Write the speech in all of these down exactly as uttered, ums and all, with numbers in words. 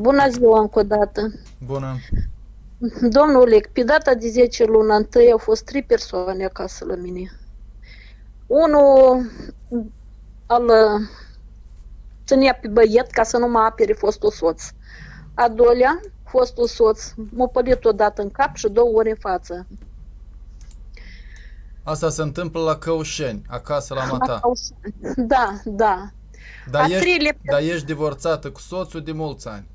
Bună ziua încă o dată. Bună. Domnul Oleg, pe data de zece luna întâi au fost trei persoane acasă la mine. Unul al ținea pe băiet ca să nu mă apere fostul soț. A doilea, fostul soț, m-a pălit odată în cap și două ori în față. Asta se întâmplă la Căușeni, acasă la mata. Da, da. Dar ești, dar ești divorțată cu soțul de mulți ani.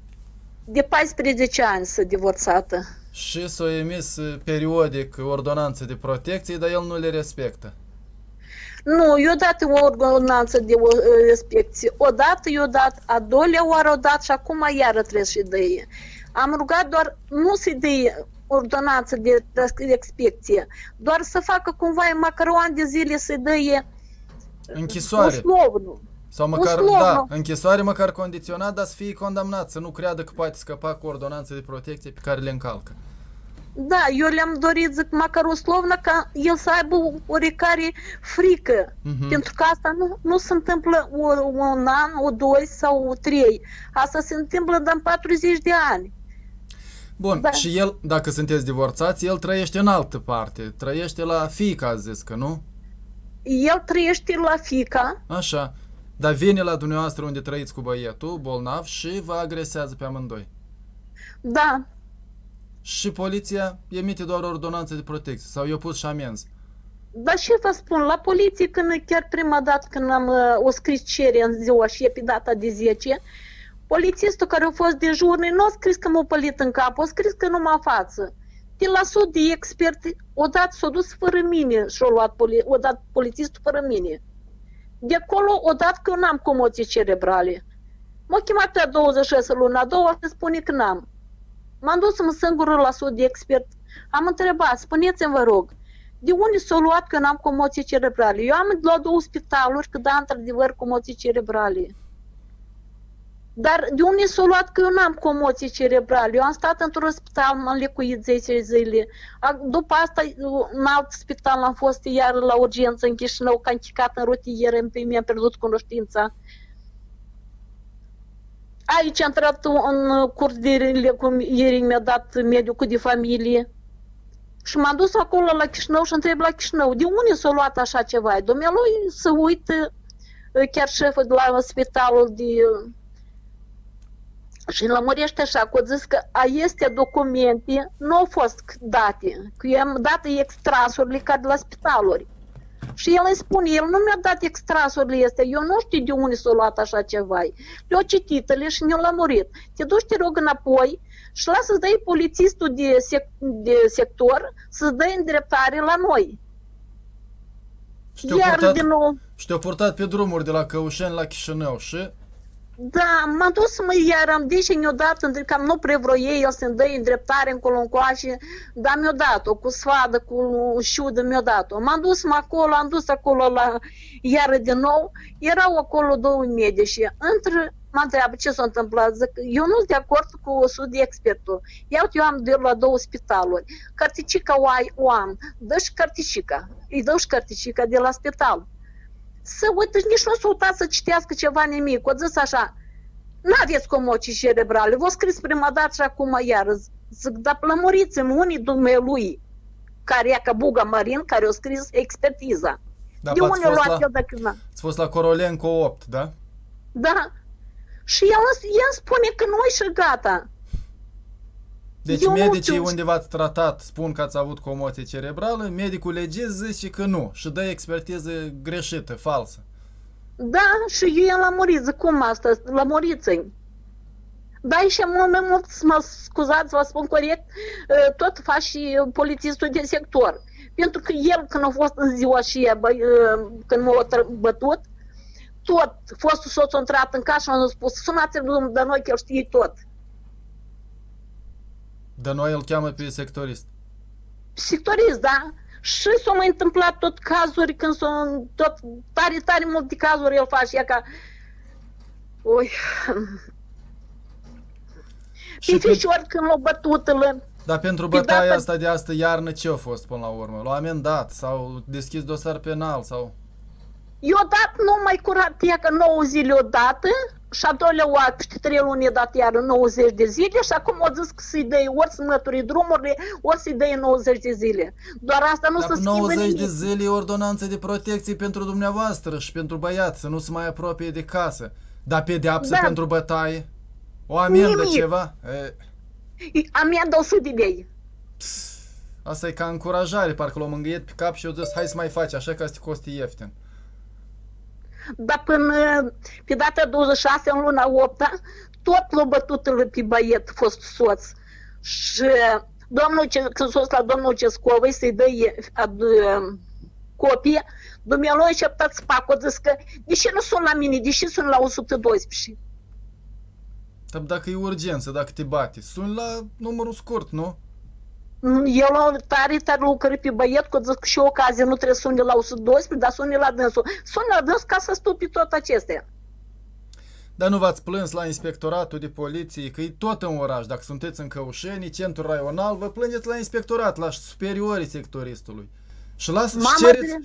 De paisprezece ani sunt divorțată. Și s-a emis periodic ordonanțe de protecție, dar el nu le respectă. Nu, i-o dat o ordonanță de respecție. Odată i-o dat, a doilea oară o dat și acum iară trebuie și de ei. Am rugat doar nu se dea ordonanță de respecție, doar să facă cumva măcar o an de zile să-i dea închisoare. Sau măcar, da, închisoare măcar condiționat, dar să fie condamnat, să nu creadă că poate scăpa cu ordonanțe de protecție pe care le încalcă. Da, eu le-am dorit, zic, măcar uslovnă, ca el să aibă oricare frică. Uh-huh. Pentru că asta nu, nu se întâmplă o, un an, o doi sau o trei. Asta se întâmplă de patruzeci de ani. Bun, da. Și el, dacă sunteți divorțați, el trăiește în altă parte. Trăiește la fiica, a zis că nu? El trăiește la fiica. Așa. Dar vine la dumneavoastră unde trăiți cu băietul, bolnav, și vă agresează pe amândoi. Da. Și poliția emite doar ordonanță de protecție sau i-a pus și amenzi. Dar ce vă spun, la poliție, când chiar prima dată când am uh, o scris cerere în ziua și e pe data de zece, polițistul care a fost dejurnic nu a scris că m-a pălit în cap, a scris că numai față. De la sud de expert, odată s-a dus fără mine și a luat poli odată polițistul fără mine. De acolo, odată că eu n-am comoții cerebrale. M-a chemat pe douăzeci și șase luna a doua și spune că n-am. M-am dus în sângură la sud de expert. Am întrebat, spuneți-mi, vă rog, de unde s-a luat că n-am comoții cerebrale? Eu am luat două spitaluri, că da, într-adevăr, comoții cerebrale. Dar de unde s-a luat că eu n-am comoții cerebrale? Eu am stat într-un spital, m-am lecuit zece zile. După asta, în alt spital am fost iar la urgență în Chișinău, că am chicat în rutieră, mi-am pierdut cunoștința. Aici am intrat în curs de lecumiere, mi-a dat medicul de familie. Și m-am dus acolo la Chișinău și întreb la Chișinău, de unde s-a luat așa ceva? Domnului să uită chiar șeful de la spitalul de... Și îmi lămurește așa, că au zis că aceste documente nu au fost date, că eu am dat extrasurile ca de la spitaluri. Și el îi spune, el nu mi-a dat extrasurile astea, eu nu știu de unde s-a luat așa ceva. Le-au citit-le și ne-au lămurit. Te duci, te rog, înapoi și lasă să-ți dai polițistul de, sec de sector să-ți dai îndreptare la noi. Și te-au purtat, nou... purtat pe drumuri de la Căușeni la Chișinău și... Da, m-am dus, mă, iar am deși mi-o dat, cam nu prevroie, el să-mi dă îndreptare încolo-ncoașe, dar mi-o dat-o, cu sfadă, cu șiudă, mi-o dat-o. M-am dus acolo, am dus acolo, la iară din nou, erau acolo două medici. Între, mă întreabă, ce s-a întâmplat? Zic, eu nu sunt de acord cu sudul expertul. Iau, eu am de la două spitaluri. Carticica o ai, o am. Dă și carticica. Îi dă și carticica de la spital. Să uite, nici nu s-a uitat să citească ceva nimic. O zis așa, n-aveți comocii cerebrale, v-o scris prima dată și acum iară. Zic, dar plămuriți-mi unii dumnealui, care e ca Buga Marin, care a scris expertiza. Da, de unde luați el dacă n-a? Ați fost la Corolenco opt, da? Da. Și el, el spune că nu-i și gata. Deci eu medicii unde v-ați tratat spun că ați avut comoție cerebrală, medicul legist zice că nu și dă expertiză greșită, falsă. Da, și eu i-am lămurit, cum asta, lămuriți-i. Da, și mai mult, mă scuzați, vă spun corect, tot fac și polițistul de sector. Pentru că el, când a fost în ziua și ea, când m-a bătut, tot, fostul soț a intrat în casă și a spus, sunați-l de noi, că el știe tot. Dar noi îl cheamă pe sectorist. Sectorist, da. Și s-au mai întâmplat tot cazuri, când sunt tot tare, tare multe cazuri, el face ea ca... Ui... Pe fișor când l-au bătut îl... Dar pentru bătaia asta de astă iarnă ce a fost până la urmă? L-au amendat sau deschis dosar penal sau... I-o dat numai curat ea că nouă zile odată și a doilea o peste trei luni dat iară nouăzeci de zile și acum o zis că să-i dăi ori să mături drumurile, ori să-i dăi nouăzeci de zile. Doar asta nu se schimbă nimic. nouăzeci de zile e ordonanță de protecție pentru dumneavoastră și pentru băiat, să nu se mai apropie de casă. Dar pedeapsă da. Pentru bătaie? O amendă nimic. Ceva? E... Amendă o sută de lei. Asta e ca încurajare, parcă l-o mângâiet pe cap și eu zis, hai să mai faci, așa ca să te coste ieftin. Dar până pe data douăzeci și șase, în luna opt-a, tot l-a bătut pe băiet, fost soț. Și domnul, când s-a dus la domnul Cescovei să-i dă copie, dumnealui și-a ptat spac, a zis că deși nu sunt la mine, deși sunt la o sută doisprezece. Dar dacă e urgență, dacă te bate, sunt la numărul scurt, nu? El o tare, tare lucrări pe băiet, că zic și ocazie, nu trebuie să suni la o sută doisprezece, dar suni la dânsul. Suni la dânsul ca să stupi tot acestea. Dar nu v-ați plâns la inspectoratul de poliție, că e tot în oraș. Dacă sunteți în Căușeni, centru raional, vă plângeți la inspectorat, la superiorii sectoristului. Și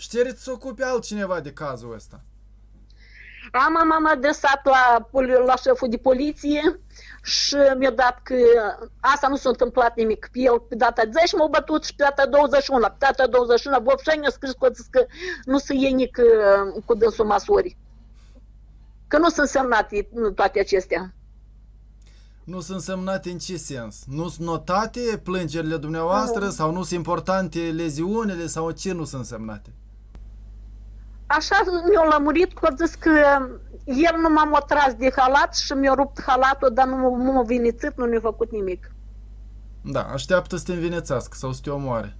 cereți să ocupe altcineva de cazul ăsta. Am, m-am adresat la, la șeful de poliție și mi-a dat că asta nu s-a întâmplat nimic. Pe el pe data zece m-a bătut și pe data douăzeci și unu. Pe data douăzeci și unu Bobșeni a scris că, că nu se iei nic cu dânsul măsuri. Că nu sunt semnate toate acestea. Nu sunt semnate în ce sens? Nu sunt notate plângerile dumneavoastră nu. Sau nu sunt importante leziunile sau ce nu sunt semnate? Așa mi-a lămurit că a zis că el nu m-a motras de halat și mi-a rupt halatul, dar nu m-a vinețit, nu mi-a făcut nimic. Da, așteaptă să te învinețească sau să te omoare.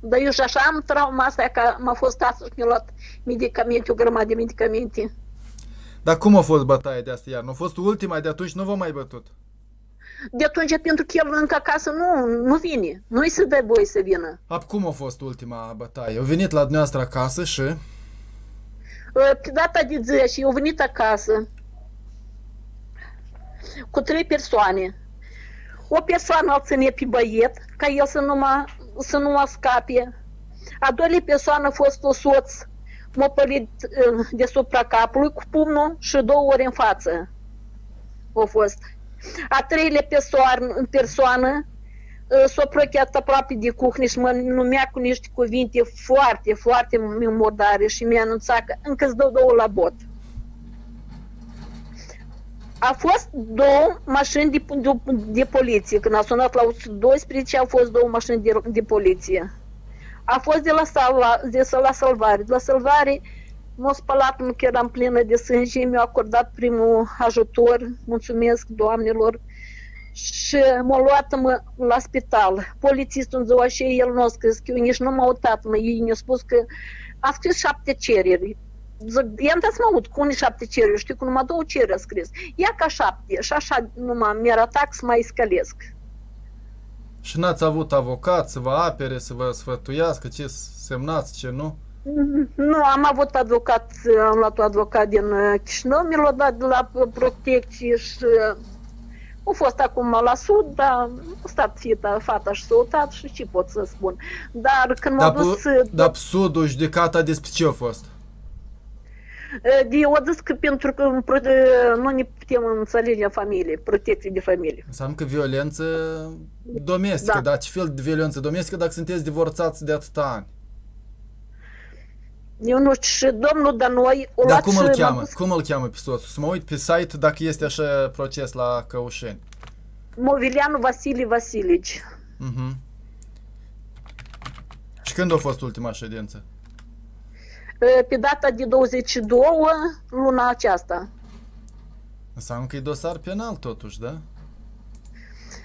Dar eu și așa am trauma asta că m-a fost astăzi și mi-a luat medicamente, o grămadă de medicamente. Dar cum a fost bătaia de asta iar? Nu a fost ultima, de atunci nu v-a mai bătut? De atunci, pentru că el încă acasă nu, nu vine, nu-i se dă voie să vină. Acum a fost ultima bătaie? A venit la dumneavoastră acasă și... Pe data de zece, eu venit acasă cu trei persoane. O persoană îl ține pe băiet, ca el să nu mă, să nu mă scape. A doilea persoană a fost o soț, m-a pălit deasupra capului cu pumnul și două ori în față. A fost. A treilea persoană, persoană s-a procheat aproape de cuhni și mă numea cu niște cuvinte foarte, foarte murdare și mi-a anunțat că încă îți dau două la bot. A fost două mașini de, de, de poliție. Când a sunat la o sută doisprezece, au fost două mașini de, de poliție. A fost de la, salva, de la salvare. De la salvare m-a spălat, nu că eram plină de sânge, mi-a acordat primul ajutor. Mulțumesc, doamnelor. Și m-a luat mă, la spital. Polițistul în ziua și el nu a scris, că eu nici nu m-a uitat, mă, ei mi-a spus că a scris șapte cereri. Zic, i-am dat să mă aud cu unii șapte cereri, știi, cu numai două cereri a scris. Ia ca șapte și așa numai mi-ar atac să mai scălesc. Și n-ați avut avocat să vă apere, să vă sfătuiască, ce semnați, ce nu? Nu, am avut avocat, am luat un avocat din Chișinău, mi l-a dat la protecție și... Au fost acum la sud, dar a stat fieta, fata și s-a uitat și ce pot să spun. Dar când m-a dus... Dar sudul, judecata despre ce a fost? Eu zis că pentru că nu ne putem înțelege în familie, protecție de familie. Înseamnă că violență domestică, da. Dar ce fel de violență domestică dacă sunteți divorțați de atâta ani? Eu nu știu, domnul, dar noi... Dar cum îl cheamă? Cum îl cheamă pe soțul? Să mă uit pe site dacă este așa proces la Căușeni. Movileanu Vasilii Vasilici. Uh-huh. Și când a fost ultima ședință? Pe data de douăzeci și doi, luna aceasta. Înseamnă că e dosar penal totuși, da?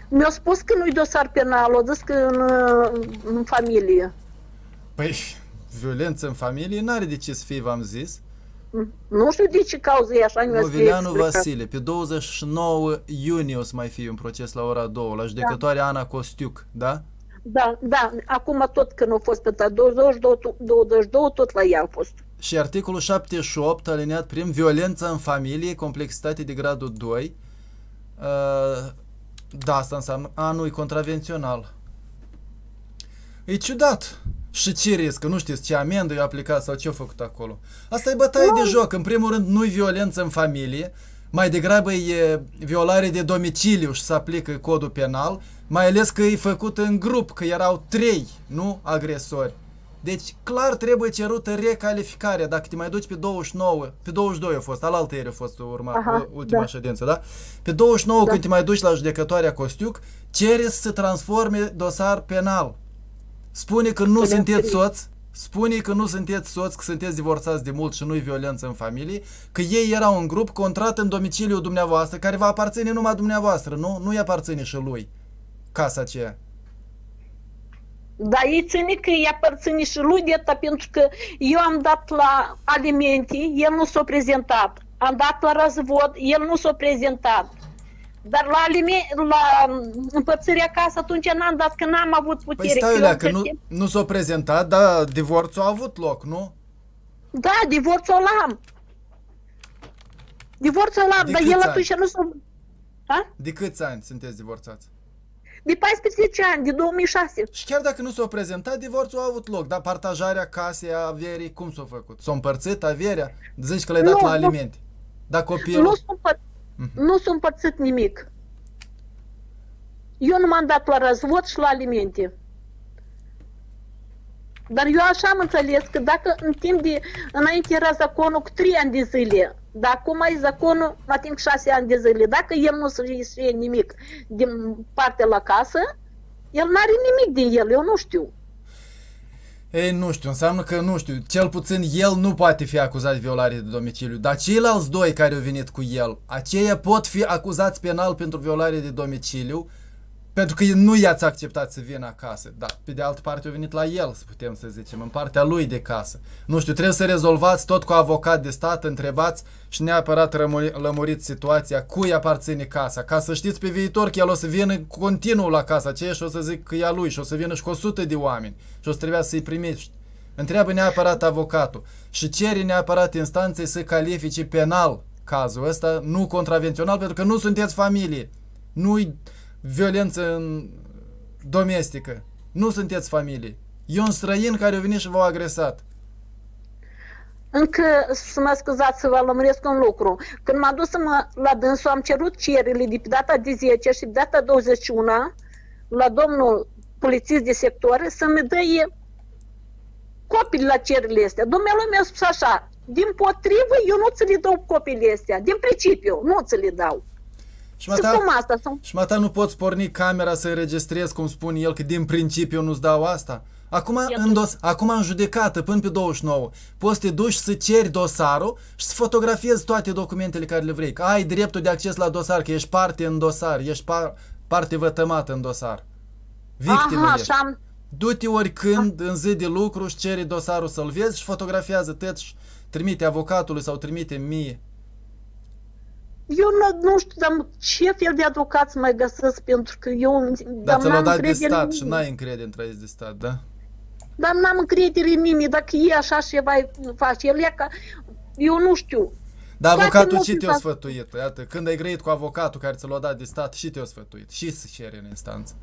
Mi-a spus că nu-i dosar penal, o zis că în, în familie. Păi... Violență în familie n-are de ce să fie, v-am zis. Nu știu de ce cauză e așa. Movileanu Vasile, pe douăzeci și nouă iunie o să mai fie un proces la ora două, la judecătoarea da. Ana Costiuc, da? Da, da. Acum tot când a fost pe douăzeci și doi, douăzeci și doi, tot la ea a fost. Și articolul șaptezeci și opt, alineat prim, violența în familie, complexitate de gradul doi. Da, asta înseamnă anul e contravențional. E ciudat. Și ce riscă? Nu știți ce amendă i-a aplicat sau ce a făcut acolo. Asta e bătaie de joc. În primul rând, nu-i violență în familie. mai degrabă e violare de domiciliu și se aplică codul penal, mai ales că e făcut în grup, că erau trei, nu, agresori. Deci clar trebuie cerută recalificarea, dacă te mai duci pe douăzeci și nouă, pe douăzeci și doi a fost, alaltă ieri a fost urma, aha, ultima da. ședință, da? Pe douăzeci și nouă da. Când te mai duci la judecătoarea Costiuc, cere să se transforme dosar penal. Spune că nu sunteți soți, spune că nu sunteți soți, că sunteți divorțați de mult și nu-i violență în familie, că ei erau un grup contrat în domiciliul dumneavoastră, care vă aparține numai dumneavoastră, nu? Nu-i aparține și lui casa aceea. Dar ei ține că i-a părținit și lui de ta, pentru că eu am dat la alimente, el nu s-a prezentat. Am dat la răzvod, el nu s-a prezentat. Dar la, la împărțirea casă atunci n-am dat, că n-am avut putere. Păi stai alea, că nu, nu s-a prezentat, dar divorțul a avut loc, nu? Da, divorțul l-am. Divorțul l-am, dar el atunci nu s-a... De câți ani sunteți divorțați? De paisprezece ani, de două mii șase. Și chiar dacă nu s-a prezentat, divorțul a avut loc. Dar partajarea casei, averii, cum s-a făcut? S-a împărțit averea? Zici că le-ai dat la alimente. Dar copilul... Nu s-a împăr... mm-hmm. împărțit nimic. Eu nu m-am dat la răzvod și la alimente. Dar eu așa am înțeles că dacă în timp de... Înainte era zaconul cu trei ani de zile. Dar acum e zaconul, mă ating șase ani de zile. Dacă el nu se ia nimic din partea la casă, el n-are nimic din el, eu nu știu. Ei, nu știu, înseamnă că nu știu. Cel puțin el nu poate fi acuzat de violare de domiciliu. Dar ceilalți doi care au venit cu el, aceia pot fi acuzați penal pentru violare de domiciliu, pentru că nu i-ați acceptat să vină acasă. Dar pe de altă parte au venit la el, putem să zicem, în partea lui de casă. Nu știu, trebuie să rezolvați tot cu avocat de stat, întrebați și neapărat lămuriți situația cui aparține casa, ca să știți pe viitor că el o să vină continuu la casa aceea și o să zic că e a lui și o să vină și cu o sută de oameni și o să trebuia să-i primești. Întreabă neapărat avocatul și cere neapărat instanței să califice penal cazul ăsta, nu contravențional, pentru că nu sunteți familie. Nu-i violență domestică. Nu sunteți familie. E un străin care a venit și v-a agresat. Încă, să mă scuzați să vă lămuresc un lucru. Când m-am dus la dânsul, am cerut cererile de pe data de zece și de data douăzeci și unu la domnul polițist de sector să-mi dăie copiile la cererile astea. Dumnealui mi-a spus așa, din potrivă eu nu ți le dau copiile astea. Din principiu, nu ți le dau. Și mă ta nu poți porni camera să înregistrezi, cum spune el, că din principiu nu-ți dau asta? Acum în, dos, acum în judecată, până pe douăzeci și nouă, poți să te duci să ceri dosarul și să fotografiezi toate documentele care le vrei. Că ai dreptul de acces la dosar, că ești parte în dosar, ești par, parte vătămată în dosar. Victimă aha, ești. Am... Du-te oricând, în zi de lucru, și ceri dosarul să-l vezi și fotografiază tot și trimite avocatului sau trimite mie. Eu nu, nu știu, dar ce fel de avocați mai găsesc, pentru că eu... Dar ți-l-a dat de stat și n-ai încredere în trăiesc de stat, da? Dar n-am încredere în nimeni, dacă e așa ceva face, el e ca... Eu nu știu. Dar avocatul ce te-a sfătuit? Iată, când ai grăit cu avocatul care ți-l-a dat de stat, și te-a sfătuit? Și se cere în instanță?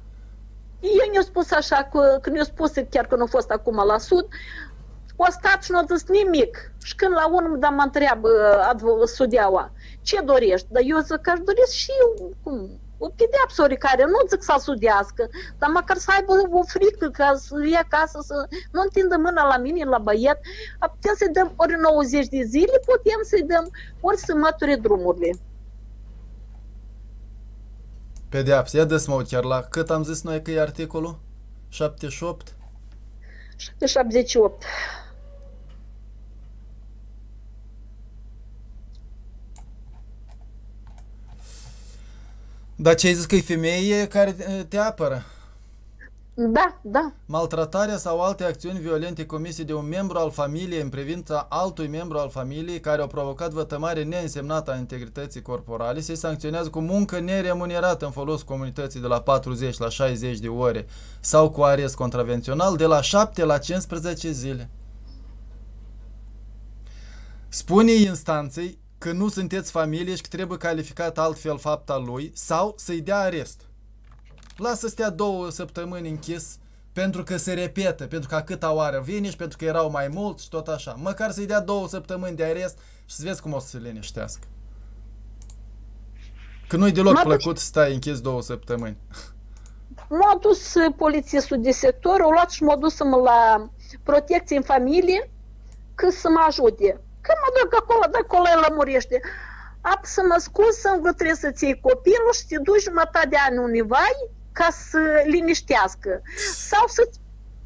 Eu mi-a spus așa, că, când mi-a spus chiar că nu a fost acum la sud, o stat și nu a zis nimic. Și când la unul mă întreabă sudeaua, ce dorești? Dar eu zic că aș doresc și eu, cum, o pedeapsă oricare, nu zic să sudească, dar măcar să aibă o frică ca să ia acasă, să nu întindă mâna la mine, la băiat. Putem să-i dăm ori nouăzeci de zile, putem să-i dăm ori să măture drumurile. Pedeapsă, ia dă-ți mă uit chiar la cât am zis noi că e articolul? șaptezeci și opt? șaptezeci și opt. Dar ce ai zis că e femeie care te apără? Da, da. Maltratarea sau alte acțiuni violente comise de un membru al familiei în privința altui membru al familiei care au provocat vătămare neînsemnată a integrității corporale se sancționează cu muncă neremunerată în folosul comunității de la patruzeci la șaizeci de ore sau cu arest contravențional de la șapte la cincisprezece zile. Spune instanței că nu sunteți familie și că trebuie calificat altfel fapta lui sau să-i dea arest. Lasă să stea două săptămâni închis pentru că se repetă, pentru că a câta oară vine și pentru că erau mai mulți și tot așa. Măcar să-i dea două săptămâni de arest și să vezi cum o să se liniștească. Că nu-i deloc plăcut să stai închis două săptămâni. M-a dus polițistul de sector, au luat și m-a dus la protecție în familie, că să mă ajute. Că mă duc acolo, de acolo el lămurește. Ap să mă scuz, să-mi trebuie să-ți iei copilul și te duci jumătate de ani univai ca să liniștească. Sau să-ți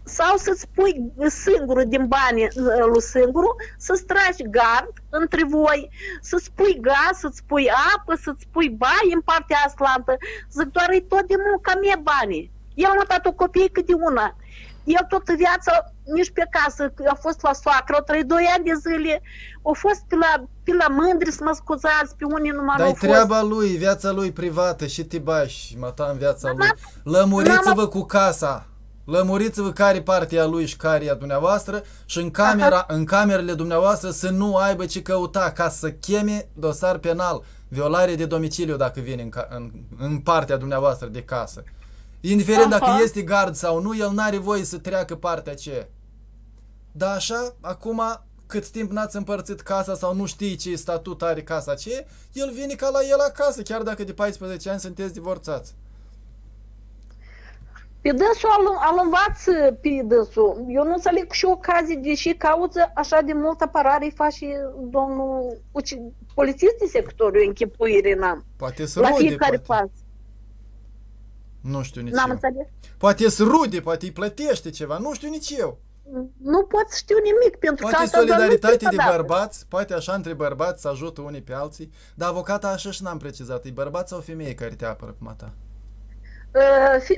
sau să-ți pui singurul din banii lui singurul, să-ți tragi gard între voi, să-ți pui gaz, să-ți pui apă, să-ți pui bani în partea aslantă. Zic, doar e tot de munca mea banii. El a dat o copie cât de una. El toată viața, nici pe casă, a fost la soacră, au trăit doi ani de zile, au fost pe la, pe la mândri, să mă scuzați, pe unii numai nu au fost. Dar-i treaba lui, viața lui privată și te bași, mă ta în viața lui. Lămuriți-vă cu casa! Lămuriți-vă care parte a lui și care e a dumneavoastră și în, camera, în camerele dumneavoastră să nu aibă ce căuta ca să cheme dosar penal, violare de domiciliu dacă vine în, în, în partea dumneavoastră de casă. Indiferent Aha. dacă este gard sau nu, el n-are voie să treacă partea aceea. Dar așa, acum cât timp n-ați împărțit casa sau nu știi ce statut are casa aceea, el vine ca la el acasă, chiar dacă de paisprezece ani sunteți divorțați. Pe dânsul al, al învață pe dânsul. Eu nu înțeleg și ocazii, deși cauță așa de multă parare îi face domnul polițist de sectoriu, închipuire n-am. Poate să rude, la fiecare pas. Nu știu nici eu. Poate să rude, poate îi plătește ceva, nu știu nici eu. Nu pot să știu nimic, pentru că asta solidaritate de bărbați, poate așa între bărbați să ajută unii pe alții, dar avocata așa și n-am precizat, e bărbat sau femeie care te apără pe mata?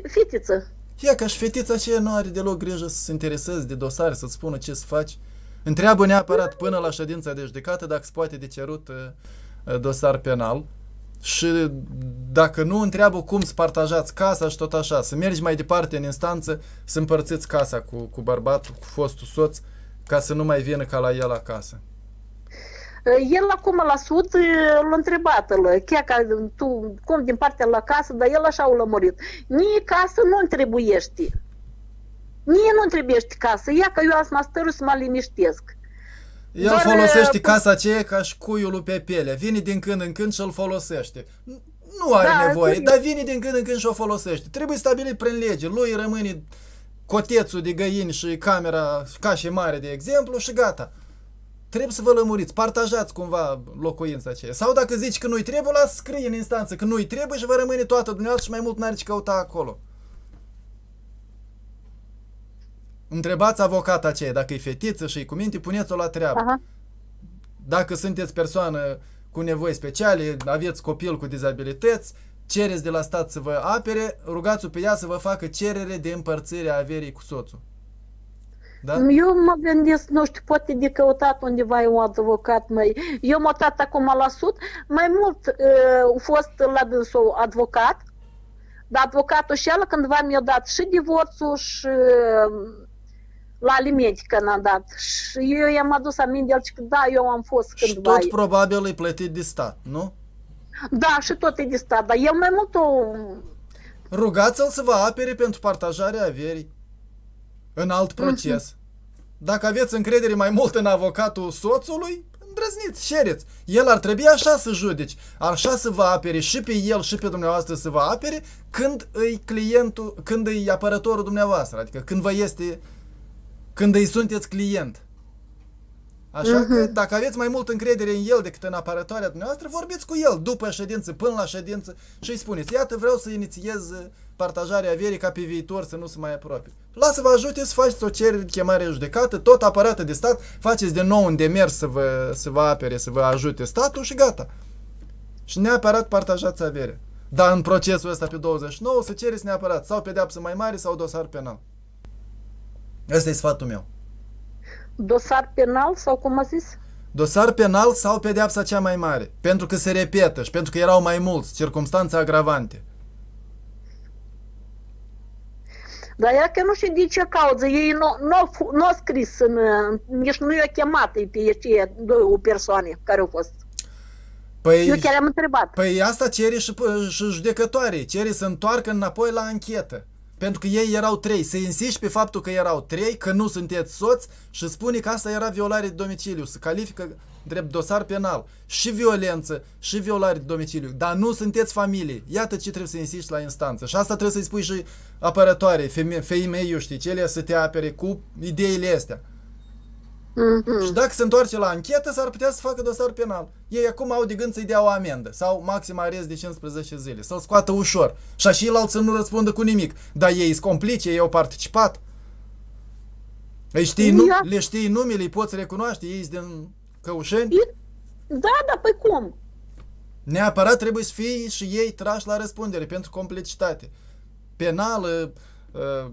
Fetiță. Ia că și fetița aceea nu are deloc grijă să se intereseze de dosare, să-ți spună ce să faci. Întreabă neapărat până la ședința de judecată dacă se poate de cerut dosar penal și dacă nu, întreabă cum să partajați casa și tot așa. Să mergi mai departe în instanță, să împărțiți casa cu, cu bărbatul, cu fostul soț, ca să nu mai vină ca la el acasă. El acum la sud l-a întrebat, chiar că tu, cum din partea la casă, dar el așa o lămurit. Mie casă nu-mi trebuiești. Mie nu-mi trebuiești casă. Ia că eu azi mă stăru să mă liniștesc. El Doar, folosește casa aceea ca și cuiul pe piele. Vine din când în când și îl folosește. Nu are da, nevoie, dar vine din când în când și o folosește. Trebuie stabilit prin lege. Lui rămâne cotețul de găini și camera ca și mare, de exemplu, și gata. Trebuie să vă lămuriți, partajați cumva locuința aceea. Sau dacă zici că nu-i trebuie, las scrie în instanță că nu-i trebuie și vă rămâne toată dumneavoastră și mai mult n-are ce căuta acolo. Întrebați avocata aceea, dacă e fetiță și e cu minte, puneți-o la treabă. Aha. Dacă sunteți persoană cu nevoi speciale, aveți copil cu dizabilități, cereți de la stat să vă apere, rugați-o pe ea să vă facă cerere de împărțire a averii cu soțul. Da? Eu mă gândesc, nu știu, poate de căutat undeva e un advocat, măi. Eu m-am dat acum la sud, mai mult a fost la dânsul advocat, dar advocatul și ala cândva mi-a dat și divorțul și la alimente când am dat. Și eu i-am adus aminte el și că da, eu am fost cândva. Și tot probabil îi plătit de stat, nu? Da, și tot e de stat, dar eu mai mult o... Rugați-l să vă apere pentru partajarea averii. În alt proces. Dacă aveți încredere mai mult în avocatul soțului, îndrăzniți, șereți. El ar trebui așa să judeci, așa să vă apere și pe el și pe dumneavoastră să vă apere când îi clientul, când îi apărătorul dumneavoastră, adică când vă este, când îi sunteți client. Așa că dacă aveți mai mult încredere în el decât în apărătoarea dumneavoastră, vorbiți cu el după ședință, până la ședință și îi spuneți, iată, vreau să inițiez partajarea averii ca pe viitor să nu se mai apropie. Lasă-vă ajute să faceți o cerere de chemare judecată, tot apărată de stat, faceți de nou un demers să vă, să vă apere, să vă ajute statul și gata. Și neapărat partajați averea. Dar în procesul ăsta pe douăzeci și nouă să cereți neapărat sau pedeapsă mai mare sau dosar penal. Ăsta e sfatul meu. Dosar penal sau cum a zis? Dosar penal sau pedeapsa cea mai mare. Pentru că se repetă și pentru că erau mai mulți, circumstanțe agravante. Dar ea că nu știu de ce cauză. Ei nu au scris, în, nici nu i-a chemat pe cei două persoane care au fost. Păi, eu chiar am întrebat. Păi asta cere și, și judecătoare. Cere să întoarcă înapoi la anchetă. Pentru că ei erau trei. Se insiști pe faptul că erau trei, că nu sunteți soți și spune că asta era violare de domiciliu. Se califică drept dosar penal. Și violență, și violare de domiciliu. Dar nu sunteți familie. Iată ce trebuie să insiști la instanță. Și asta trebuie să-i spui și apărătoarei, feme femei, eu știi, cele să te apere cu ideile astea. Mm-hmm. Și dacă se întoarce la anchetă, s-ar putea să facă dosar penal. Ei acum au de gând să-i dea o amendă sau maxim arest de cincisprezece zile, să-l scoată ușor. Și așa el să nu răspundă cu nimic. Dar ei sunt complice, ei au participat. Ei știi, nu, le știi numele, îi poți recunoaște, ei sunt din Căușeni. Da, dar pe cum? Neapărat trebuie să fie și ei trași la răspundere pentru complicitate. Penală,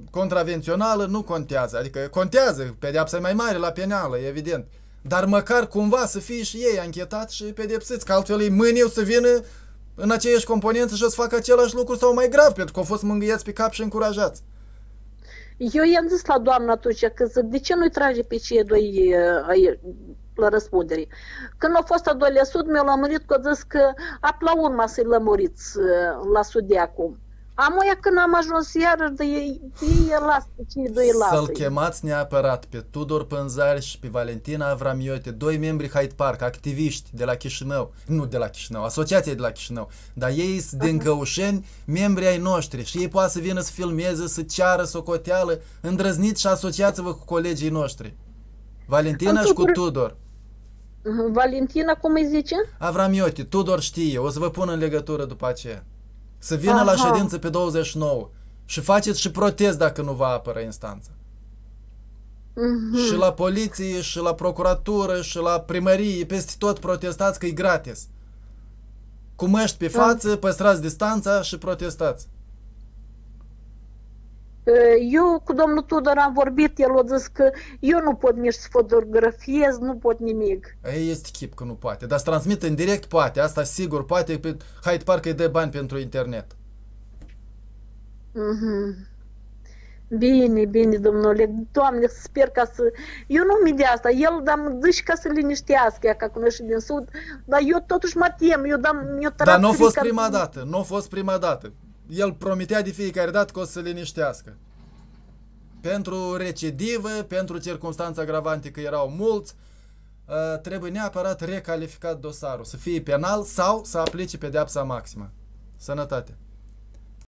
contravențională nu contează, adică contează, pedeapsa e mai mare la penală, evident, dar măcar cumva să fie și ei anchetați și pedepsiți, că altfel ei mâine o să vină în aceeași componență și o să facă același lucru sau mai grav, pentru că au fost mângâiați pe cap și încurajați. Eu i-am zis la doamnă atunci că de ce nu-i trage pe cei doi aici la răspundere? Când a fost a doilea sud, mi-a lămurit că a zis că ap la urma să-i lămuriți la sud de acum. Amoia când am ajuns iarăși de ei, ei lasă cei doi lasă. Să-l chemați neapărat pe Tudor Pânzari și pe Valentina Avramioti, doi membri Hyde Park, activiști de la Chișinău, nu de la Chișinău, asociația de la Chișinău, dar ei sunt din Căușeni, membri ai noștri și ei poate să vină să filmeze, să ceară socoteală, îndrăzniți și asociați-vă cu colegii noștri. Valentina am și cu Tudor. Valentina, cum îi zice? Avramioti, Tudor știe, o să vă pun în legătură după aceea. Să vină Aha. la ședință pe douăzeci și nouă și faceți și protest dacă nu vă apără instanța. Uh-huh. Și la poliție, și la procuratură, și la primărie, peste tot protestați că e gratis. Cu măști pe față, păstrați distanța și protestați. Eu cu domnul Tudor am vorbit, el a zis că eu nu pot nici să fotografiez, nu pot nimic. Ei, este chip că nu poate, dar să transmite în direct poate, asta sigur poate, pe Hyde Park îi dă bani pentru internet. Mm-hmm. Bine, bine, domnule, Doamne, sper ca să... Eu nu mi de asta, el dam dâși ca să liniștească, ea ca cunoști din sud, dar eu totuși mă tem, eu dam... Eu dar nu a fost prima dată, nu a fost prima dată. El promitea de fiecare dată că o să se liniștească. Pentru recidivă, pentru circunstanțe agravante, că erau mulți, trebuie neapărat recalificat dosarul. Să fie penal sau să aplice pedeapsa maximă. Sănătate!